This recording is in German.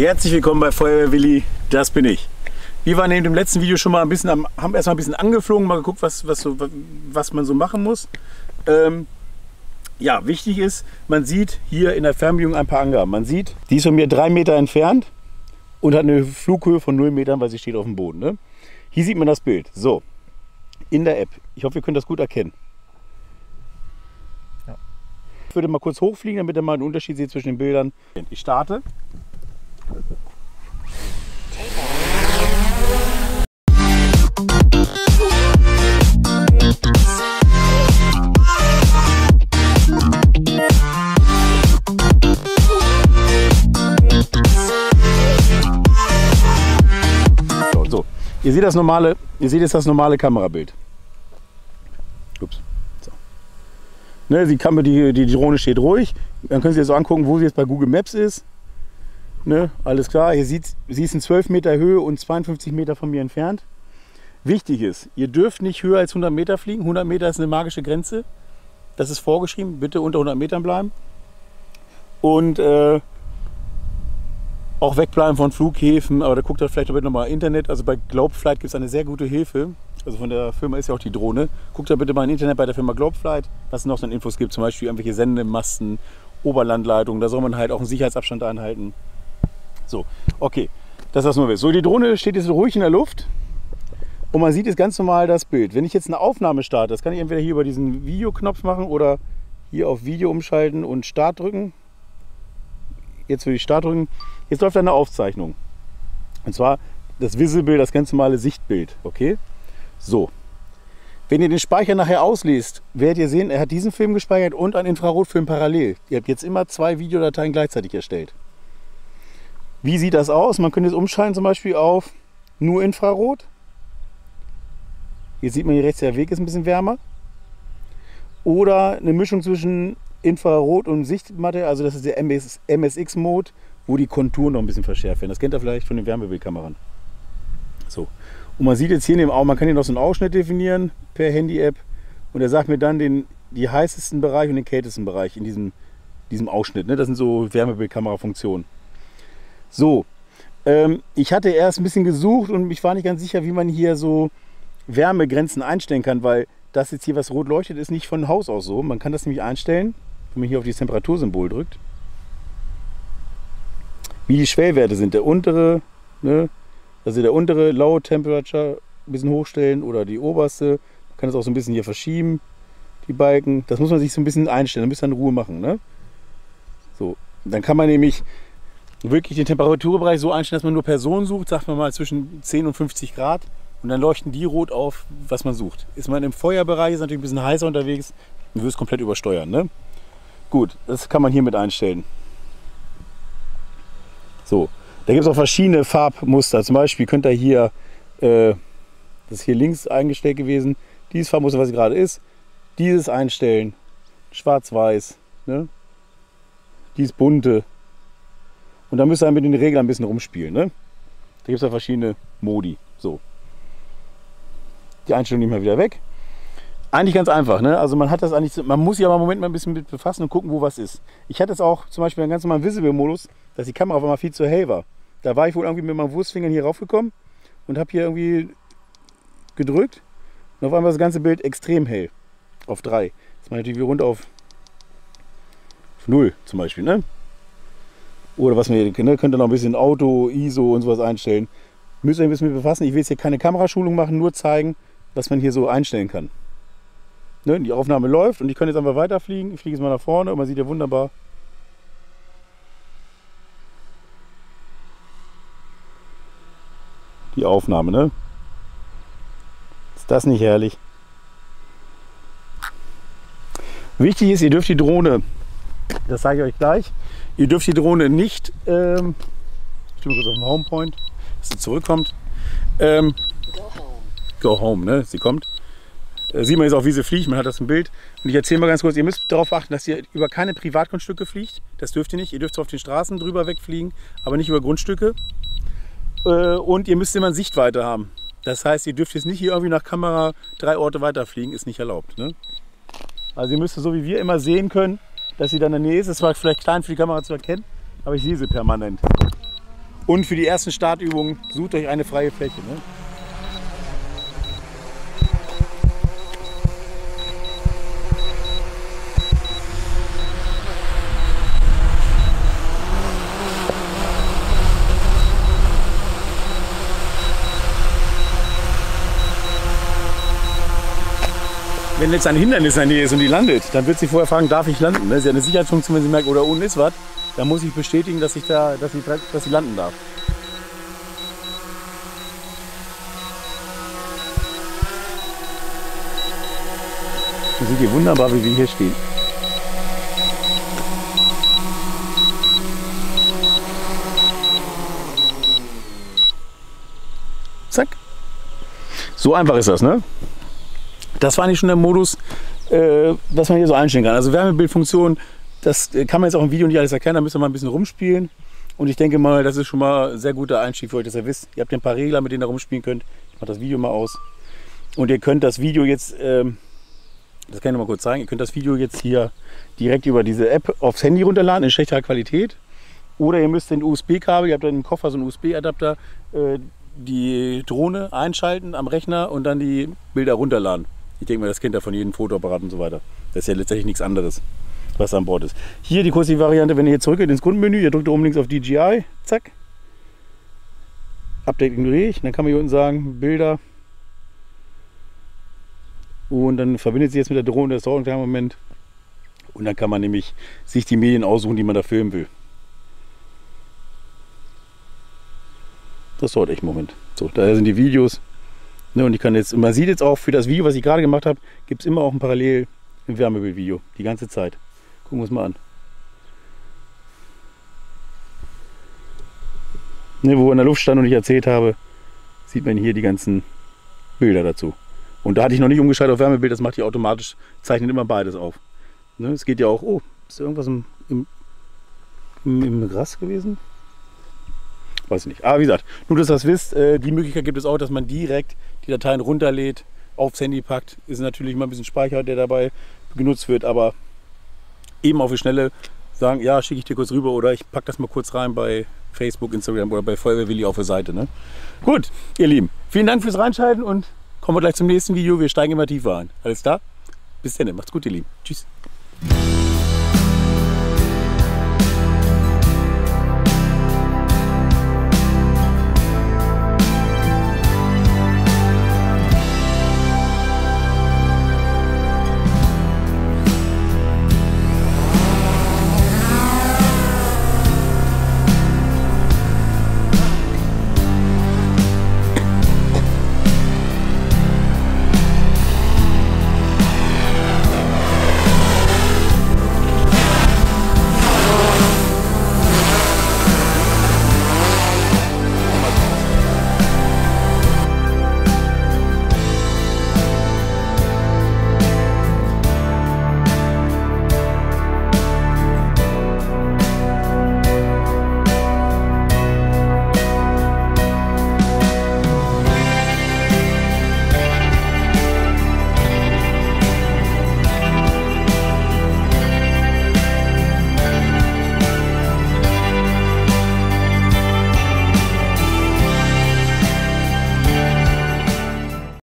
Herzlich willkommen bei Feuerwehr Willi, das bin ich. Wir waren neben dem letzten Video schon mal ein bisschen, haben erstmal ein bisschen angeflogen, mal geguckt, was man so machen muss. Ja, wichtig ist, man sieht hier in der Fernbedienung ein paar Angaben. Man sieht, die ist von mir 3 Meter entfernt und hat eine Flughöhe von 0 Metern, weil sie steht auf dem Boden. Ne? Hier sieht man das Bild. So, in der App. Ich hoffe, ihr könnt das gut erkennen. Ja. Ich würde mal kurz hochfliegen, damit ihr mal einen Unterschied seht zwischen den Bildern. Ich starte. So, ihr seht das normale, ihr seht jetzt das normale Kamerabild. Ups. So. Ne, die Drohne steht ruhig. Dann können Sie jetzt so angucken, wo sie jetzt bei Google Maps ist. Ne, alles klar, hier sieht sie ist in 12 Meter Höhe und 52 Meter von mir entfernt. Wichtig ist, ihr dürft nicht höher als 100 Meter fliegen. 100 Meter ist eine magische Grenze. Das ist vorgeschrieben, bitte unter 100 Metern bleiben. Und auch wegbleiben von Flughäfen, aber da guckt ihr vielleicht nochmal Internet. Also bei Globeflight gibt es eine sehr gute Hilfe. Also von der Firma ist ja auch die Drohne. Guckt da bitte mal im Internet bei der Firma Globeflight, was es noch so an Infos gibt, zum Beispiel irgendwelche Sendemasten, Oberlandleitungen. Da soll man halt auch einen Sicherheitsabstand einhalten. So, okay, das war's nur. So, die Drohne steht jetzt ruhig in der Luft und man sieht jetzt ganz normal das Bild. Wenn ich jetzt eine Aufnahme starte, das kann ich entweder hier über diesen Videoknopf machen oder hier auf Video umschalten und Start drücken. Jetzt würde ich Start drücken. Jetzt läuft eine Aufzeichnung. Und zwar das Visselbild, das ganz normale Sichtbild. Okay, so. Wenn ihr den Speicher nachher auslest, werdet ihr sehen, er hat diesen Film gespeichert und einen Infrarotfilm parallel. Ihr habt jetzt immer 2 Videodateien gleichzeitig erstellt. Wie sieht das aus? Man könnte es umschalten zum Beispiel auf nur Infrarot. Hier sieht man, hier rechts der Weg ist ein bisschen wärmer. Oder eine Mischung zwischen Infrarot und Sichtmatte, also das ist der MSX-Mode, wo die Konturen noch ein bisschen verschärft werden. Das kennt ihr vielleicht von den Wärmebildkameran. So. Und man sieht jetzt hier in dem Auge, man kann hier noch so einen Ausschnitt definieren per Handy-App. Und er sagt mir dann die heißesten Bereich und den kältesten Bereich in diesem Ausschnitt. Ne? Das sind so Wärmebildkamera-Funktionen. So, ich hatte erst ein bisschen gesucht und ich war nicht ganz sicher, wie man hier so Wärmegrenzen einstellen kann, weil das jetzt hier, was rot leuchtet, ist nicht von Haus aus so. Man kann das nämlich einstellen, wenn man hier auf dieses Temperatursymbol drückt, wie die Schwellwerte sind. Der untere, ne, also der untere Low Temperature ein bisschen hochstellen oder die oberste. Man kann das auch so ein bisschen hier verschieben, die Balken. Das muss man sich so ein bisschen einstellen, ein bisschen in Ruhe machen. Ne? So, dann kann man nämlich wirklich den Temperaturbereich so einstellen, dass man nur Personen sucht, sagt man mal zwischen 10 und 50 Grad und dann leuchten die rot auf, was man sucht. Ist man im Feuerbereich, ist natürlich ein bisschen heißer unterwegs und wirst komplett übersteuern. Ne? Gut, das kann man hier mit einstellen. So, da gibt es auch verschiedene Farbmuster. Zum Beispiel könnt ihr hier, das ist hier links eingestellt gewesen, dieses Farbmuster, was gerade ist, dieses einstellen, schwarz-weiß, ne? Dieses bunte. Und dann müsst ihr mit den Reglern ein bisschen rumspielen. Ne? Da gibt es ja verschiedene Modi. So. Die Einstellung nehmen wir wieder weg. Eigentlich ganz einfach. Ne? Also man hat das eigentlich, man muss sich aber im Moment mal ein bisschen mit befassen und gucken, wo was ist. Ich hatte es auch zum Beispiel einen ganz normalen Visible-Modus, dass die Kamera auf einmal viel zu hell war. Da war ich wohl irgendwie mit meinen Wurstfingern hier raufgekommen und habe hier irgendwie gedrückt. Und auf einmal war das ganze Bild extrem hell. Auf 3. Jetzt meine ich natürlich runter auf 0 zum Beispiel. Ne? Oder was man hier, ne, könnt ihr noch ein bisschen Auto, ISO und sowas einstellen. Müsst ihr ein bisschen mit befassen. Ich will jetzt hier keine Kameraschulung machen, nur zeigen, was man hier so einstellen kann. Ne, die Aufnahme läuft und ich kann jetzt einfach weiterfliegen. Ich fliege jetzt mal nach vorne und man sieht ja wunderbar. Die Aufnahme, ne? Ist das nicht herrlich? Wichtig ist, ihr dürft die Drohne, das zeige ich euch gleich, ihr dürft die Drohne nicht, ich tue mal kurz auf den Homepoint, dass sie zurückkommt. Go home, ne? Sie kommt. Sieht man jetzt auch, wie sie fliegt, man hat das im Bild. Und ich erzähle mal ganz kurz, ihr müsst darauf achten, dass ihr über keine Privatgrundstücke fliegt. Das dürft ihr nicht. Ihr dürft auf den Straßen drüber wegfliegen, aber nicht über Grundstücke. Und ihr müsst immer eine Sichtweite haben. Das heißt, ihr dürft jetzt nicht hier irgendwie nach Kamera 3 Orte weiterfliegen, ist nicht erlaubt. Ne? Also ihr müsst so wie wir immer sehen können, dass sie dann in der Nähe ist. Es war vielleicht klein für die Kamera zu erkennen, aber ich sehe sie permanent. Und für die ersten Startübungen sucht euch eine freie Fläche. Ne? Wenn jetzt ein Hindernis in der Nähe ist und die landet, dann wird sie vorher fragen, darf ich landen? Das ist ja eine Sicherheitsfunktion, wenn sie merkt, oder unten ist was, dann muss ich bestätigen, dass sie landen darf. Das sieht hier wunderbar, wie wir hier stehen. Zack. So einfach ist das, ne? Das war nicht schon der Modus, was man hier so einstellen kann. Also Wärmebildfunktion, das kann man jetzt auch im Video nicht alles erkennen, da müssen wir mal ein bisschen rumspielen. Und ich denke mal, das ist schon mal ein sehr guter Einstieg für euch, dass ihr wisst, ihr habt ein paar Regler, mit denen ihr rumspielen könnt. Ich mache das Video mal aus. Und ihr könnt das Video jetzt, das kann ich noch mal kurz zeigen, ihr könnt das Video jetzt hier direkt über diese App aufs Handy runterladen, in schlechterer Qualität. Oder ihr müsst den USB-Kabel, ihr habt dann im Koffer so einen USB-Adapter, die Drohne einschalten am Rechner und dann die Bilder runterladen. Ich denke mal, das kennt ihr von jedem Fotoapparat und so weiter. Das ist ja letztendlich nichts anderes, was an Bord ist. Hier die kurze Variante, wenn ihr jetzt zurückgeht ins Kundenmenü, ihr drückt oben links auf DJI, zack. Update ignoriere ich, dann kann man hier unten sagen, Bilder. Und dann verbindet sich jetzt mit der Drohne, das dauert einen kleinen Moment. Und dann kann man nämlich sich die Medien aussuchen, die man da filmen will. Das dauert echt einen Moment. So, daher sind die Videos. Ne, und ich kann jetzt, man sieht jetzt auch, für das Video, was ich gerade gemacht habe, gibt es immer auch ein Parallel im Wärmebildvideo, die ganze Zeit. Gucken wir uns mal an. Ne, wo wir in der Luft standen und ich erzählt habe, sieht man hier die ganzen Bilder dazu. Und da hatte ich noch nicht umgeschaltet auf Wärmebild, das macht die automatisch, zeichnet immer beides auf. Ne, es geht ja auch, oh, ist da irgendwas im Gras gewesen? Weiß ich nicht. Aber wie gesagt, nur dass ihr das wisst, die Möglichkeit gibt es auch, dass man direkt die Dateien runterlädt, aufs Handy packt. Ist natürlich mal ein bisschen Speicher, der dabei genutzt wird, aber eben auf die Schnelle sagen, ja, schicke ich dir kurz rüber oder ich packe das mal kurz rein bei Facebook, Instagram oder bei Feuerwehr Willi auf der Seite. Ne? Gut, ihr Lieben, vielen Dank fürs Reinschalten und kommen wir gleich zum nächsten Video. Wir steigen immer tiefer ein. Alles klar? Bis dann, macht's gut, ihr Lieben. Tschüss.